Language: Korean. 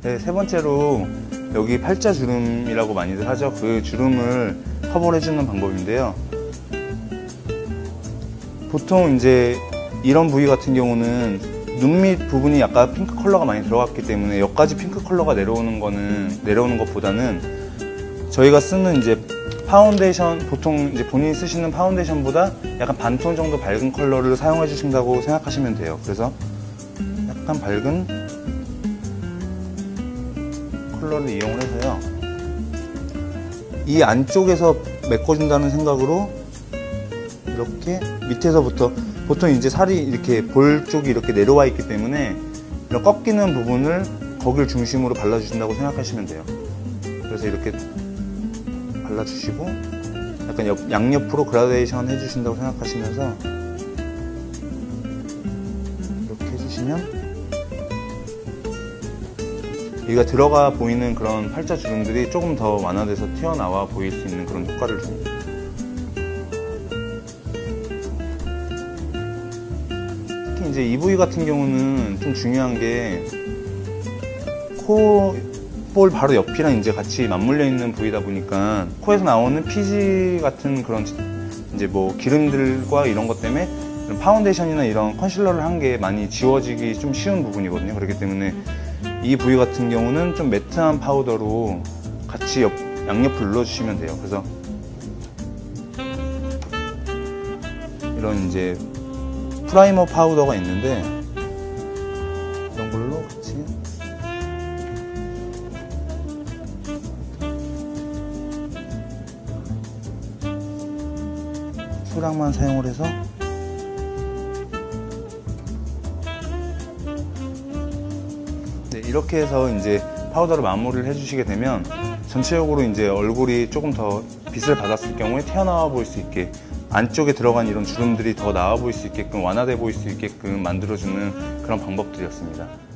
네, 세 번째로 여기 팔자 주름이라고 많이들 하죠. 그 주름을 커버를 해주는 방법인데요. 보통 이제 이런 부위 같은 경우는 눈 밑 부분이 약간 핑크 컬러가 많이 들어갔기 때문에 여기까지 핑크 컬러가 내려오는 것보다는 저희가 쓰는 이제 파운데이션, 보통 이제 본인이 쓰시는 파운데이션보다 약간 반톤 정도 밝은 컬러를 사용해 주신다고 생각하시면 돼요. 그래서 약간 밝은 컬러를 이용을 해서요, 이 안쪽에서 메꿔준다는 생각으로 이렇게 밑에서부터, 보통 이제 살이 이렇게 볼 쪽이 이렇게 내려와 있기 때문에 이런 꺾이는 부분을 거길 중심으로 발라주신다고 생각하시면 돼요. 그래서 이렇게 발라주시고 약간 양옆으로 그라데이션 해주신다고 생각하시면서 이렇게 해주시면 여기가 들어가 보이는 그런 팔자 주름들이 조금 더 완화돼서 튀어나와 보일 수 있는 그런 효과를 줍니다. 특히 이제 이 부위 같은 경우는 좀 중요한 게 코 볼 바로 옆이랑 이제 같이 맞물려 있는 부위다 보니까 코에서 나오는 피지 같은 그런 이제 뭐 기름들과 이런 것 때문에 이런 파운데이션이나 이런 컨실러를 한 게 많이 지워지기 좀 쉬운 부분이거든요. 그렇기 때문에 이 부위 같은 경우는 좀 매트한 파우더로 같이 양옆을 눌러주시면 돼요. 그래서 이런 이제 프라이머 파우더가 있는데 이런 걸로 같이 소량만 사용을 해서 이렇게 해서 이제 파우더로 마무리를 해주시게 되면 전체적으로 이제 얼굴이 조금 더 빛을 받았을 경우에 튀어나와 보일 수 있게, 안쪽에 들어간 이런 주름들이 더 나와 보일 수 있게끔, 완화돼 보일 수 있게끔 만들어주는 그런 방법들이었습니다.